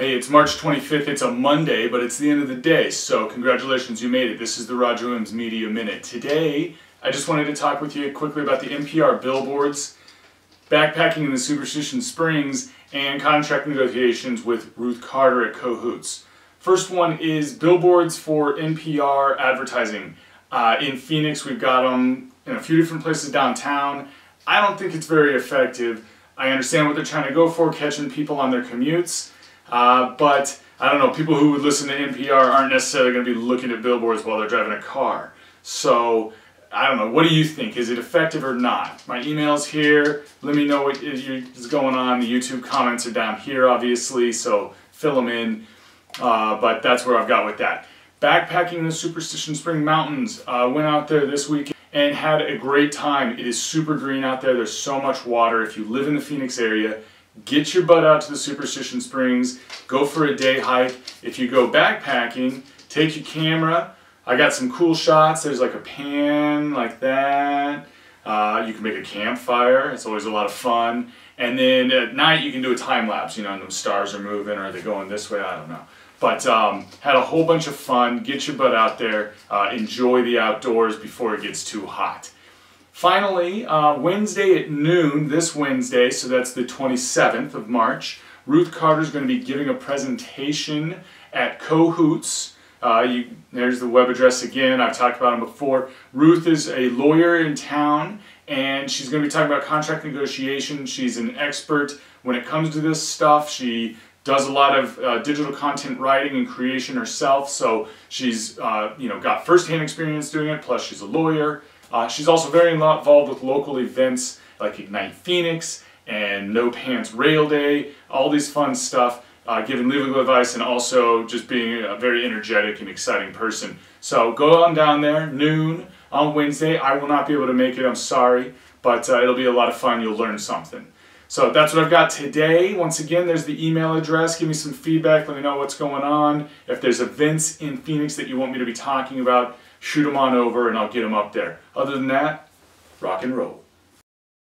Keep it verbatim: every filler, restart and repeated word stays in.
Hey, it's March twenty-fifth, it's a Monday, but it's the end of the day, so congratulations, you made it. This is the Roger Williams Media Minute. Today, I just wanted to talk with you quickly about the N P R billboards, backpacking in the Superstition Springs, and contract negotiations with Ruth Carter at Cohoots. First one is billboards for N P R advertising. Uh, in Phoenix, we've got them in a few different places downtown. I don't think it's very effective. I understand what they're trying to go for, catching people on their commutes. Uh, but, I don't know, people who would listen to N P R aren't necessarily going to be looking at billboards while they're driving a car. So, I don't know, what do you think? Is it effective or not? My email's here, let me know what is going on. The YouTube comments are down here, obviously, so fill them in. Uh, but that's where I've got with that. Backpacking in the Superstition Spring Mountains. Uh, went out there this weekend and had a great time. It is super green out there, there's so much water. If you live in the Phoenix area, get your butt out to the Superstition Springs, go for a day hike. If you go backpacking, take your camera. I got some cool shots. There's like a pan like that. Uh, you can make a campfire. It's always a lot of fun. And then at night you can do a time lapse, you know, and those stars are moving or are they going this way? I don't know. But um, had a whole bunch of fun. Get your butt out there. Uh, enjoy the outdoors before it gets too hot. Finally, uh, Wednesday at noon, this Wednesday, so that's the twenty-seventh of March, Ruth Carter is going to be giving a presentation at Cohoots. Uh, you, there's the web address again, I've talked about them before. Ruth is a lawyer in town, and she's going to be talking about contract negotiation. She's an expert when it comes to this stuff. She does a lot of uh, digital content writing and creation herself, so she's uh, you know, got first-hand experience doing it, plus she's a lawyer. Uh, she's also very involved with local events like Ignite Phoenix and No Pants Rail Day, all these fun stuff, uh, giving legal advice and also just being a very energetic and exciting person. So go on down there, noon on Wednesday. I will not be able to make it, I'm sorry, but uh, it'll be a lot of fun. You'll learn something. So that's what I've got today. Once again, there's the email address. Give me some feedback. Let me know what's going on. If there's events in Phoenix that you want me to be talking about, shoot them on over and I'll get them up there. Other than that, rock and roll.